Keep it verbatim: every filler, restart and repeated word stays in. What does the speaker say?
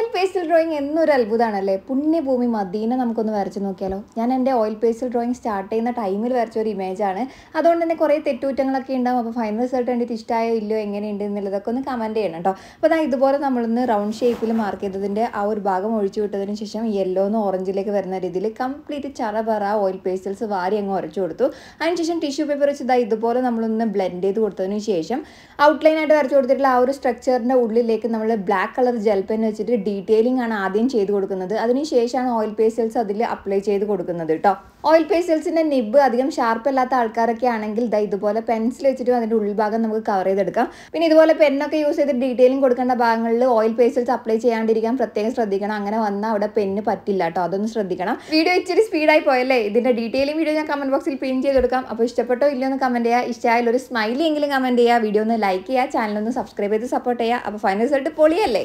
Oil pastel drawing എന്നൊരു അത്ഭുതമാണല്ലേ. പുണ്യഭൂമി Medina നമുക്കൊന്ന് വരച്ച് നോക്കിയാലോ. ഞാൻ എൻ്റെ ഓയിൽ പേസ്റ്റൽ ഡ്രോയിങ് സ്റ്റാർട്ട് ചെയ്യുന്ന ടൈമിൽ വരച്ച ഒരു ഇമേജാണ്. അതുകൊണ്ട് തന്നെ കുറേ തെറ്റുകുറ്റങ്ങളൊക്കെ ഉണ്ടാവും. അപ്പോൾ ഫൈനൽ റിസൾട്ട് കണ്ടിട്ട് ഇഷ്ടമായോ ഇല്ലയോ എങ്ങനെയുണ്ട് എന്നുള്ളതൊക്കെ ഒന്ന് കമൻറ്റ് ചെയ്യണം കേട്ടോ. അപ്പോൾ ഞാൻ ഇതുപോലെ നമ്മളൊന്ന് റൗണ്ട് ഷേപ്പിൽ മാർക്ക് ചെയ്തതിൻ്റെ ആ ഒരു ഭാഗം ഒഴിച്ചു വിട്ടതിന് ശേഷം യെല്ലോന്ന് ഓറഞ്ചിലേക്ക് വരുന്ന രീതിയിൽ കംപ്ലീറ്റ് ചറപറ ഓയിൽ പേസ്റ്റൽസ് വാരി അങ്ങ് ഉരച്ചു കൊടുത്തു. അതിനുശേഷം ടിഷ്യൂ പേപ്പർ വെച്ച് ഇതാ ഇതുപോലെ നമ്മളൊന്ന് ബ്ലെൻഡ് ചെയ്ത് കൊടുത്തതിന് ശേഷം ഔട്ട്ലൈനായിട്ട് വരച്ചു കൊടുത്തിട്ടുള്ള ആ ഒരു സ്ട്രക്ചറിൻ്റെ ഉള്ളിലേക്ക് നമ്മൾ ബ്ലാക്ക് കളർ ജെൽ പെൻ വെച്ചിട്ട് ഡീറ്റെയിലിംഗ് ആണ് ആദ്യം ചെയ്ത് കൊടുക്കുന്നത്. അതിനുശേഷമാണ് ഓയിൽ പേസ്റ്റൽസ് അതിൽ അപ്ലൈ ചെയ്ത് കൊടുക്കുന്നത് കേട്ടോ. ഓയിൽ പേസ്റ്റൽസിൻ്റെ നിബ് അധികം ഷാർപ്പ് അല്ലാത്ത ആൾക്കാരൊക്കെ ആണെങ്കിൽ ദാ ഇതുപോലെ പെൻസിൽ വെച്ചിട്ടും അതിൻ്റെ ഉൾഭാഗം നമുക്ക് കവർ ചെയ്തെടുക്കാം. പിന്നെ ഇതുപോലെ പെന്നൊക്കെ യൂസ് ചെയ്ത് ഡീറ്റെയിലിംഗ് കൊടുക്കേണ്ട ഭാഗങ്ങളിൽ ഓയിൽ പേസ്റ്റൽസ് അപ്ലൈ ചെയ്യാണ്ടിരിക്കാൻ പ്രത്യേകം ശ്രദ്ധിക്കണം. അങ്ങനെ വന്നാൽ അവിടെ പെന്ന് പറ്റില്ല കേട്ടോ, അതൊന്ന് ശ്രദ്ധിക്കണം. വീഡിയോ ഇച്ചിരി സ്പീഡായി പോയല്ലേ. ഇതിൻ്റെ ഡീറ്റെയിലിംഗ് വീഡിയോ ഞാൻ കമൻറ്റ് ബോക്സിൽ പിൻ ചെയ്തെടുക്കാം. അപ്പോൾ ഇഷ്ടപ്പെട്ടോ ഇല്ലയോ എന്ന് കമൻറ്റ് ചെയ്യുക. ഇഷ്ടമായാലും ഒരു സ്മൈലി എങ്കിലും കമൻറ്റ് ചെയ്യുക. വീഡിയോ ഒന്ന് ലൈക്ക് ചെയ്യുക, ചാനലൊന്ന് സബ്സ്ക്രൈബ് ചെയ്ത് സപ്പോർട്ട് ചെയ്യുക. അപ്പോൾ ഫൈനൽ റിസൾട്ട് പൊളിയല്ലേ.